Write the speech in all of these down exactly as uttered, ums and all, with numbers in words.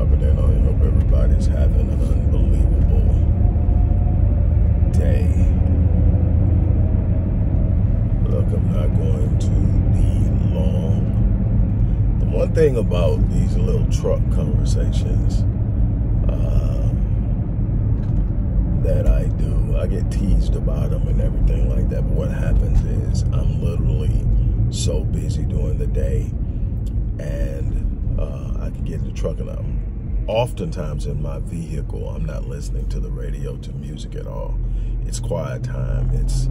rubbing in on. I hope everybody's having an unbelievable day. Look, I'm not going to be long. The one thing about these little truck conversations um, that I do, I get teased about them and everything like that. But what happens is I'm literally so busy during the day, and uh, I can get in the truck, and I'm oftentimes in my vehicle. I'm not listening to the radio, to music at all. It's quiet time. It's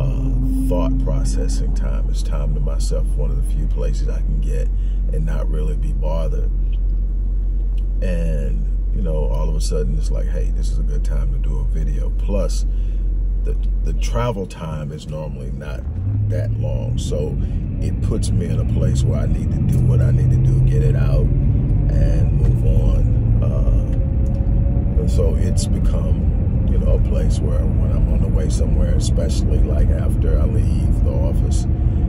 uh, thought processing time. It's time to myself, one of the few places I can get and not really be bothered. And, you know, all of a sudden it's like, hey, this is a good time to do a video. Plus, the, the travel time is normally not that long, so it puts me in a place where I need to do what I need to do, get it out and move on. Uh, and so it's become, you know, a place where when I'm on the way somewhere, especially like after I leave the office,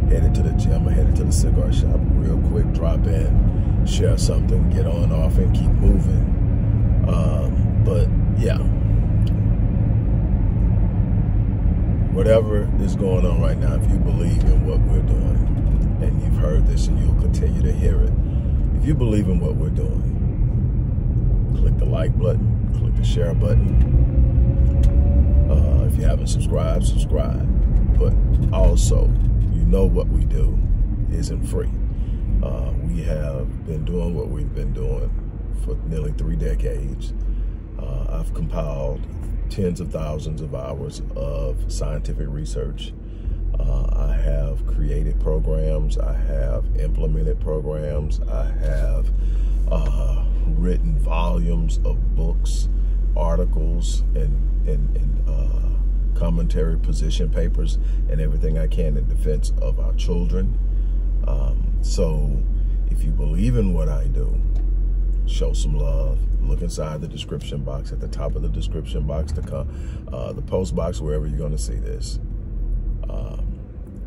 headed to the gym or headed to the cigar shop, real quick, drop in, share something, get on off and keep moving. Um, but yeah, whatever is going on right now, if you believe in what we're doing, and you've heard this and you'll continue to hear it, if you believe in what we're doing, click the like button, click the share button. Uh, if you haven't subscribed, subscribe. But also, you know what we do isn't free. Uh, we have been doing what we've been doing for nearly three decades. Uh, I've compiled tens of thousands of hours of scientific research. Uh, I have created programs. I have implemented programs. I have uh, written volumes of books, articles, and, and, and uh, commentary position papers, and everything I can in defense of our children. Um, so if you believe in what I do, show some love. Look inside the description box, at the top of the description box, the, uh, the post box, wherever you're going to see this. Um,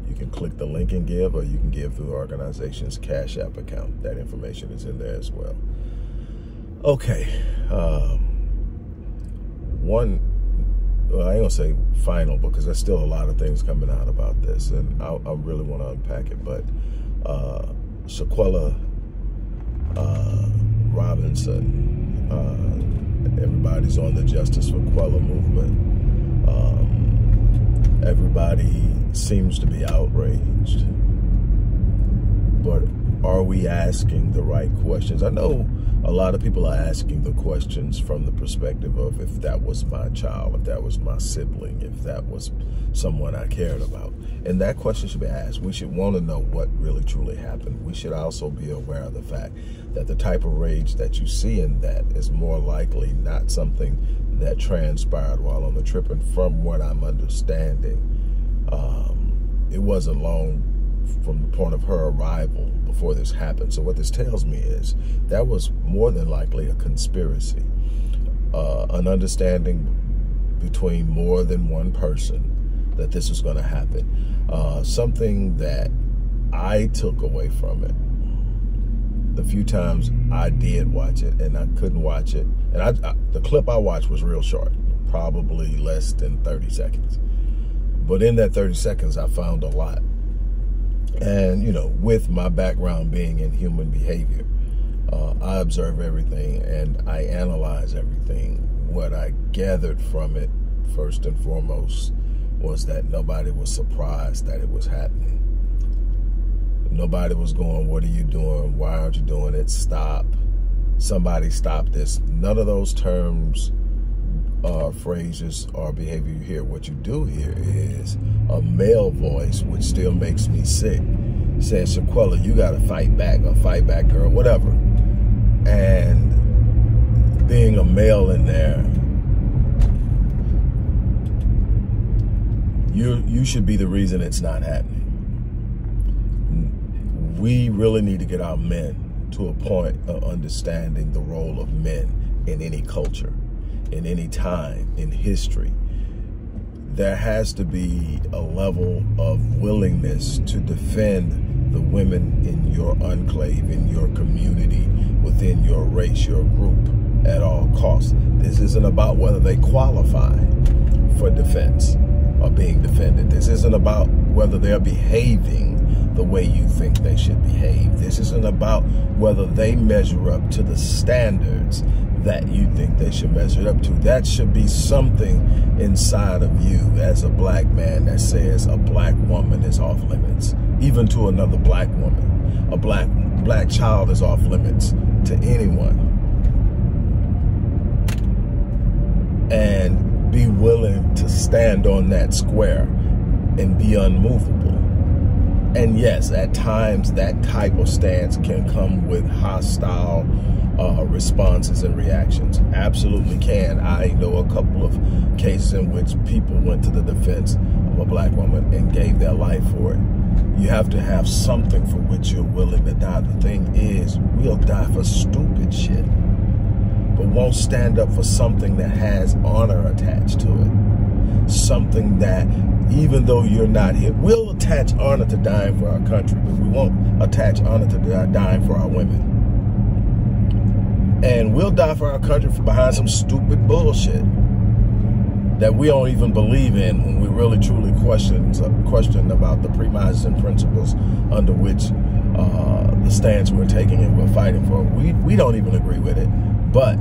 you can click the link and give, or you can give through the organization's Cash App account. That information is in there as well. Okay. Um, one, well, I ain't going to say final, because there's still a lot of things coming out about this, and I, I really want to unpack it, but uh, Shanquella uh, Robinson, Uh, everybody's on the Justice for Quella movement. Um, everybody seems to be outraged. But are we asking the right questions? I know a lot of people are asking the questions from the perspective of, if that was my child, if that was my sibling, if that was someone I cared about. And that question should be asked. We should want to know what really truly happened. We should also be aware of the fact that the type of rage that you see in that is more likely not something that transpired while on the trip. And from what I'm understanding, um, it wasn't long from the point of her arrival before this happened. So what this tells me is that was more than likely a conspiracy, uh, an understanding between more than one person that this was going to happen. Uh, something that I took away from it, the few times I did watch it, and I couldn't watch it, and I, I, the clip I watched was real short, probably less than thirty seconds. But in that thirty seconds, I found a lot. And, you know, with my background being in human behavior, uh, I observe everything and I analyze everything. What I gathered from it, first and foremost, was that nobody was surprised that it was happening. Nobody was going, what are you doing? Why aren't you doing it? Stop. Somebody stop this. None of those terms, Uh, phrases or behavior you hear. What you do hear is a male voice, which still makes me sick, says, Shanquella, you got to fight back, or fight back, girl, whatever. And being a male in there, you you should be the reason it's not happening. We really need to get our men to a point of understanding the role of men in any culture, in any time in history. There has to be a level of willingness to defend the women in your enclave, in your community, within your race, your group at all costs. This isn't about whether they qualify for defense or being defended. This isn't about whether they're behaving the way you think they should behave. This isn't about whether they measure up to the standards that you think they should measure up to. That should be something inside of you as a black man that says a black woman is off limits, even to another black woman. A black black child is off limits to anyone. And be willing to stand on that square and be unmovable. And yes, at times that type of stance can come with hostile uh, responses and reactions. Absolutely can. I know a couple of cases in which people went to the defense of a black woman and gave their life for it. You have to have something for which you're willing to die. The thing is, we'll die for stupid shit, but won't stand up for something that has honor attached to it. Something that, even though you're not here, we'll attach honor to dying for our country, but we won't attach honor to dying for our women. And we'll die for our country for behind some stupid bullshit that we don't even believe in when we really truly question, question about the premises and principles under which uh, the stance we're taking and we're fighting for. We, we don't even agree with it. But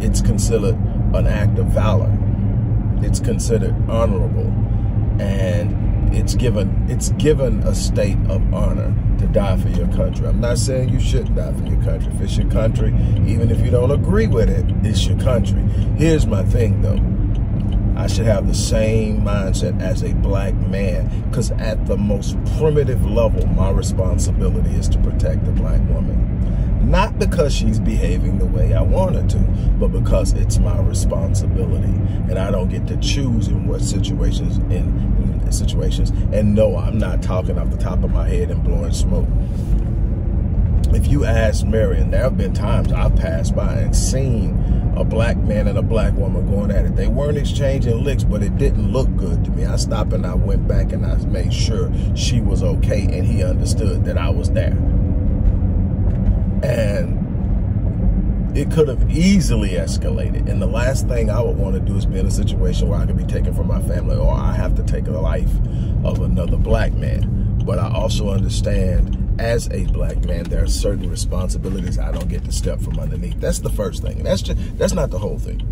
it's considered an act of valor. It's considered honorable. And it's given, it's given a state of honor to die for your country. I'm not saying you shouldn't die for your country. If it's your country, even if you don't agree with it, it's your country. Here's my thing, though. I should have the same mindset as a black man, because at the most primitive level, my responsibility is to protect the black woman. Not because she's behaving the way I want her to, but because it's my responsibility, and I don't get to choose in what situations. In, in situations, and no, I'm not talking off the top of my head and blowing smoke. If you ask Marion, there have been times I've passed by and seen a black man and a black woman going at it. They weren't exchanging licks, but it didn't look good to me. I stopped and I went back and I made sure she was okay, and he understood that I was there. And it could have easily escalated. And the last thing I would want to do is be in a situation where I could be taken from my family, or I have to take the life of another black man. But I also understand, as a black man, there are certain responsibilities I don't get to step from underneath. That's the first thing. That's just, that's not the whole thing.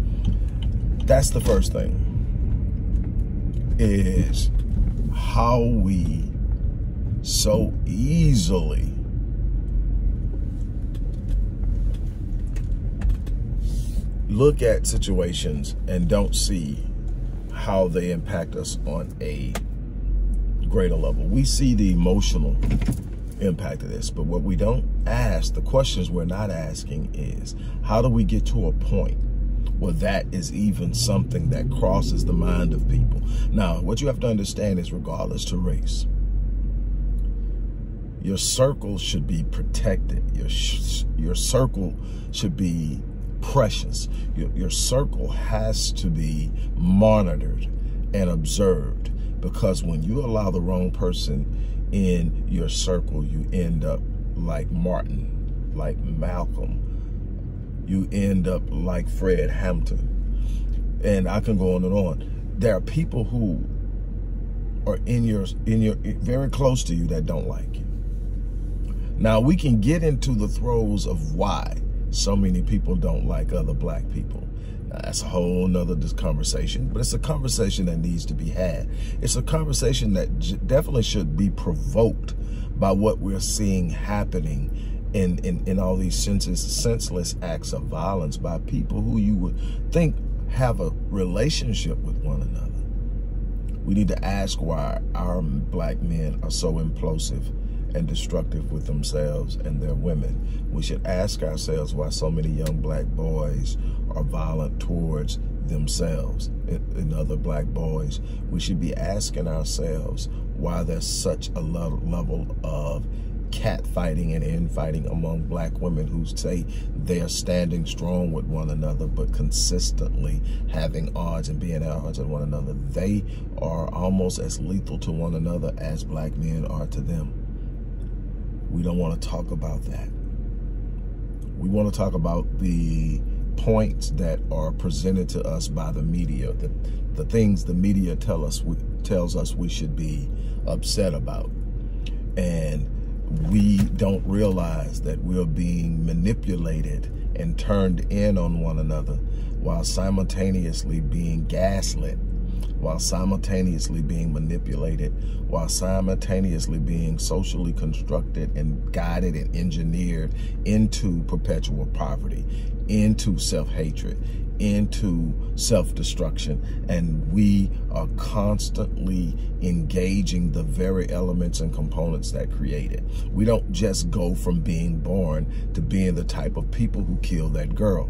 That's the first thing, is how we so easily look at situations and don't see how they impact us on a greater level. We see the emotional impact of this, but what we don't ask, the questions we're not asking, is how do we get to a point where that is even something that crosses the mind of people? Now, what you have to understand is, regardless to race, your circle should be protected. Your, your circle should be precious. Your, your circle has to be monitored and observed, because when you allow the wrong person in your circle, you end up like Martin, like Malcolm. You end up like Fred Hampton. And I can go on and on. There are people who are in your, in your, very close to you that don't like you. Now, we can get into the throes of why so many people don't like other black people. Now, that's a whole nother conversation, but it's a conversation that needs to be had. It's a conversation that j definitely should be provoked by what we're seeing happening in, in, in all these senses, senseless acts of violence by people who you would think have a relationship with one another. We need to ask why our black men are so implosive and destructive with themselves and their women. We should ask ourselves why so many young black boys are violent towards themselves and other black boys. We should be asking ourselves why there's such a level of catfighting and infighting among black women who say they are standing strong with one another, but consistently having odds and being at odds with one another. They are almost as lethal to one another as black men are to them. We don't want to talk about that. We want to talk about the points that are presented to us by the media, the, the things the media tell us we, tells us we should be upset about. And we don't realize that we're being manipulated and turned in on one another while simultaneously being gaslit, while simultaneously being manipulated, while simultaneously being socially constructed and guided and engineered into perpetual poverty, into self-hatred, into self-destruction. And we are constantly engaging the very elements and components that create it. We don't just go from being born to being the type of people who killed that girl.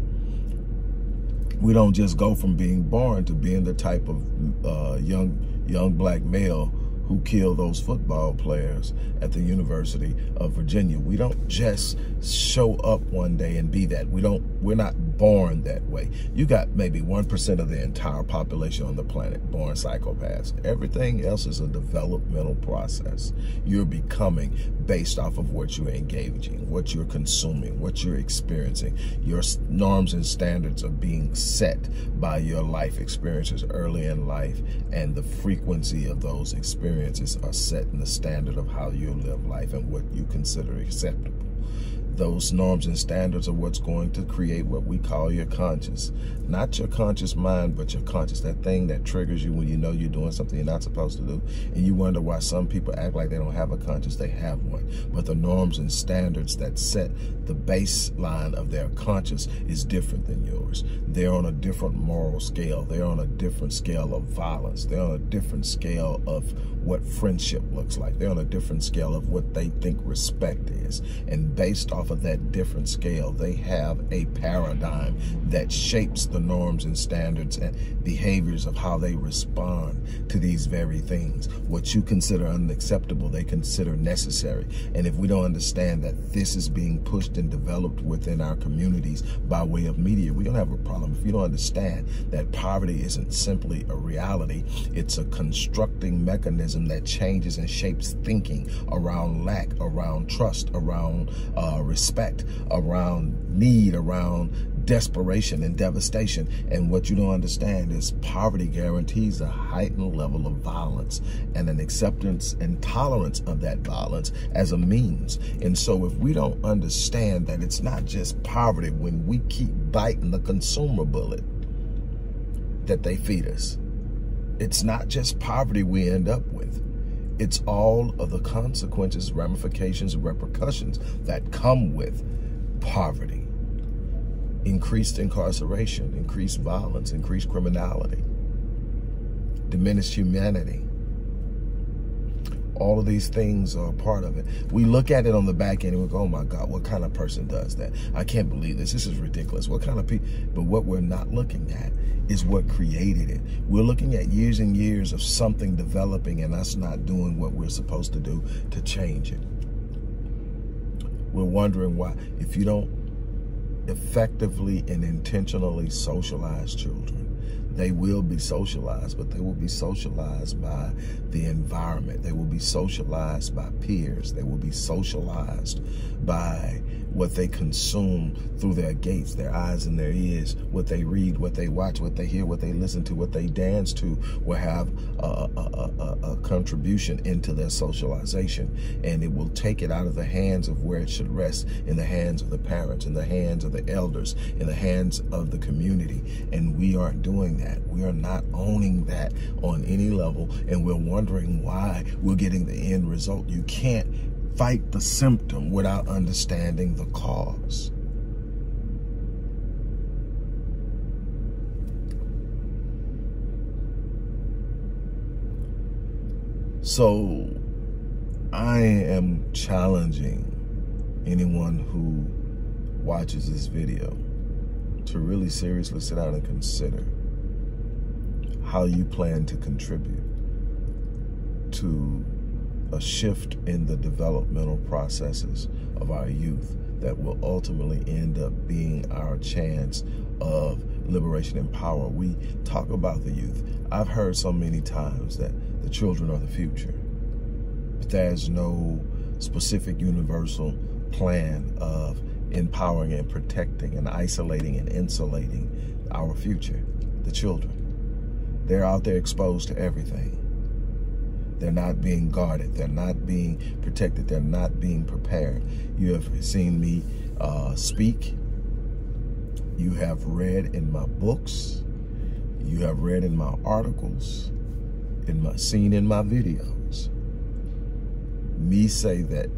We don't just go from being born to being the type of uh, young young black male who killed those football players at the University of Virginia. We don't just show up one day and be that. We don't, we're not born that way. You got maybe one percent of the entire population on the planet born psychopaths. Everything else is a developmental process. You're becoming based off of what you're engaging, what you're consuming, what you're experiencing. Your norms and standards are being set by your life experiences early in life, and the frequency of those experiences are setting the standard of how you live life and what you consider acceptable. Those norms and standards are what's going to create what we call your conscience. Not your conscious mind, but your conscience. That thing that triggers you when you know you're doing something you're not supposed to do. And you wonder why some people act like they don't have a conscience. They have one. But the norms and standards that set the baseline of their conscience is different than yours. They're on a different moral scale. They're on a different scale of violence. They're on a different scale of what friendship looks like. They're on a different scale of what they think respect is. And based off of that different scale, they have a paradigm that shapes the norms and standards and behaviors of how they respond to these very things. What you consider unacceptable, they consider necessary. And if we don't understand that this is being pushed and developed within our communities by way of media, we're gonna have a problem. If you don't understand that poverty isn't simply a reality, it's a constructing mechanism that changes and shapes thinking around lack, around trust, around uh, respect, around need, around desperation and devastation. And what you don't understand is poverty guarantees a heightened level of violence and an acceptance and tolerance of that violence as a means. And so if we don't understand that it's not just poverty when we keep biting the consumer bullet that they feed us, it's not just poverty we end up with. It's all of the consequences, ramifications, repercussions that come with poverty. Increased incarceration, increased violence, increased criminality, diminished humanity. All of these things are a part of it. We look at it on the back end and we go, oh my God, what kind of person does that? I can't believe this. This is ridiculous. What kind of people? But what we're not looking at is what created it. We're looking at years and years of something developing and us not doing what we're supposed to do to change it. We're wondering why. If you don't effectively and intentionally socialize children, they will be socialized, but they will be socialized by the environment. They will be socialized by peers. They will be socialized by what they consume through their gates, their eyes and their ears, what they read, what they watch, what they hear, what they listen to, what they dance to, will have a, a, a, a contribution into their socialization. And it will take it out of the hands of where it should rest, in the hands of the parents, in the hands of the elders, in the hands of the community. And we aren't doing that. We are not owning that on any level, and we're wondering why we're getting the end result. You can't fight the symptom without understanding the cause. So I am challenging anyone who watches this video to really seriously sit down and consider how you plan to contribute to a shift in the developmental processes of our youth that will ultimately end up being our chance of liberation and power. We talk about the youth. I've heard so many times that the children are the future, but there's no specific universal plan of empowering and protecting and isolating and insulating our future, the children. They're out there exposed to everything. They're not being guarded. They're not being protected. They're not being prepared. You have seen me uh, speak. You have read in my books. You have read in my articles, in my, seen in my videos, me say that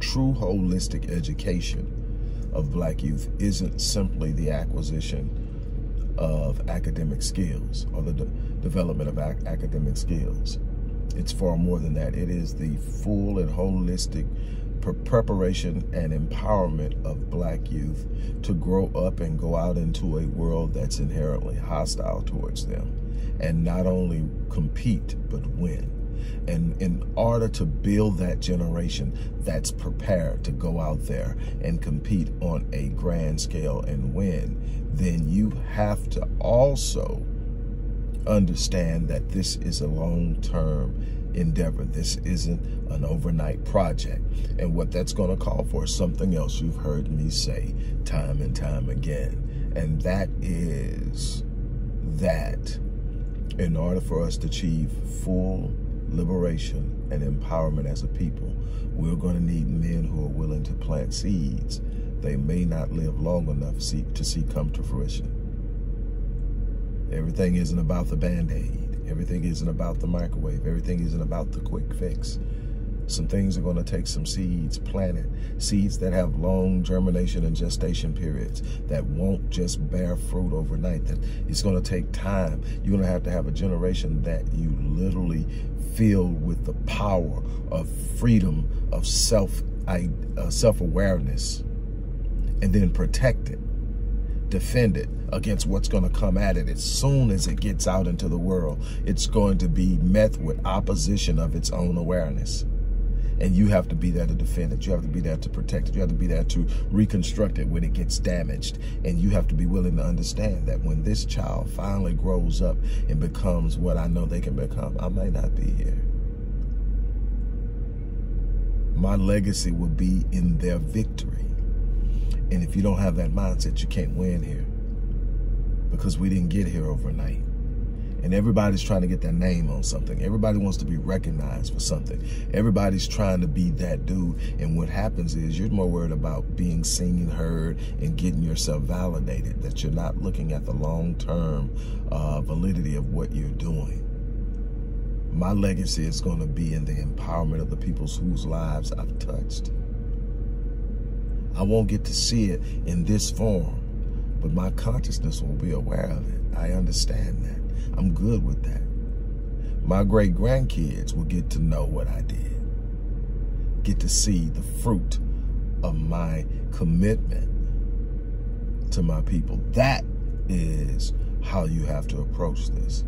true holistic education of black youth isn't simply the acquisition of academic skills or the de development of ac academic skills. It's far more than that. It is the full and holistic pre preparation and empowerment of black youth to grow up and go out into a world that's inherently hostile towards them and not only compete, but win. And in order to build that generation that's prepared to go out there and compete on a grand scale and win, then you have to also understand that this is a long-term endeavor. This isn't an overnight project. And what that's going to call for is something else you've heard me say time and time again. And that is that in order for us to achieve full liberation and empowerment as a people, we're going to need men who are willing to plant seeds they may not live long enough to see come to fruition. Everything isn't about the Band-Aid. Everything isn't about the microwave. Everything isn't about the quick fix. Some things are going to take some seeds planted, seeds that have long germination and gestation periods that won't just bear fruit overnight, that it's going to take time. You're going to have to have a generation that you literally fill with the power of freedom, of self, uh, self-awareness, and then protect it, defend it against what's going to come at it. As soon as it gets out into the world, it's going to be met with opposition of its own awareness. And you have to be there to defend it. You have to be there to protect it. You have to be there to reconstruct it when it gets damaged. And you have to be willing to understand that when this child finally grows up and becomes what I know they can become, I may not be here. My legacy will be in their victory. And if you don't have that mindset, you can't win here, because we didn't get here overnight. And everybody's trying to get their name on something. Everybody wants to be recognized for something. Everybody's trying to be that dude. And what happens is you're more worried about being seen and heard and getting yourself validated, that you're not looking at the long-term uh, validity of what you're doing. My legacy is going to be in the empowerment of the people whose lives I've touched. I won't get to see it in this form, but my consciousness will be aware of it. I understand that. I'm good with that. My great-grandkids will get to know what I did, get to see the fruit of my commitment to my people. That is how you have to approach this.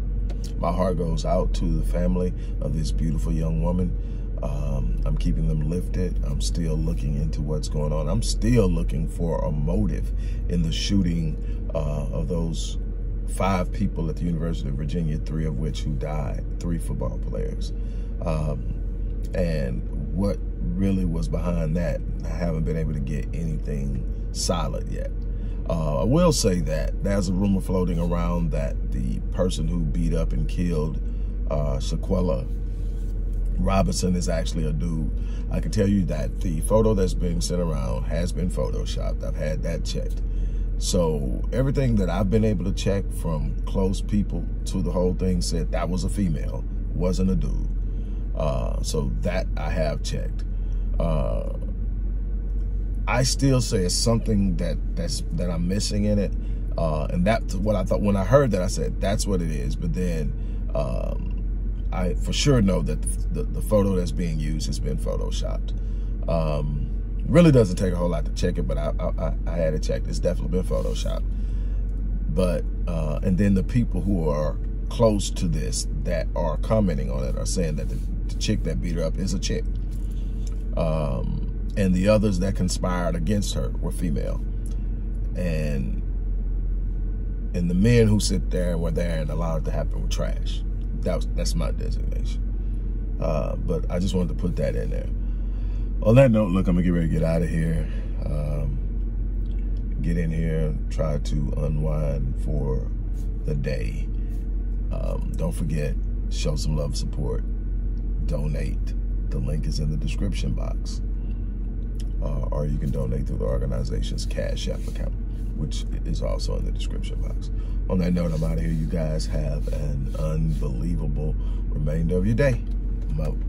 My heart goes out to the family of this beautiful young woman. Um, I'm keeping them lifted. I'm still looking into what's going on. I'm still looking for a motive in the shooting uh, of those five people at the University of Virginia, three of which who died, three football players. Um, and what really was behind that, I haven't been able to get anything solid yet. Uh, I will say that there's a rumor floating around that the person who beat up and killed uh, Shanquella Robinson is actually a dude. I can tell you that the photo that's been sent around has been photoshopped. I've had that checked. So everything that I've been able to check from close people to the whole thing said that was a female, wasn't a dude. Uh, so that I have checked. Uh, I still say it's something that that's that I'm missing in it, uh, and that's what I thought when I heard that. I said that's what it is. But then um, I for sure know that the, the, the photo that's being used has been photoshopped. Um, Really doesn't take a whole lot to check it, but I I, I had it checked. It's definitely been photoshopped. But uh, and then the people who are close to this that are commenting on it are saying that the, the chick that beat her up is a chick, um, and the others that conspired against her were female, and and the men who sit there and were there and allowed it to happen were trash. That was, that's my designation. Uh, but I just wanted to put that in there. On that note, look, I'm going to get ready to get out of here. um, get in here, try to unwind for the day. Um, don't forget, show some love, support, donate. The link is in the description box. Uh, or you can donate through the organization's Cash App account, which is also in the description box. On that note, I'm out of here. You guys have an unbelievable remainder of your day. I'm out.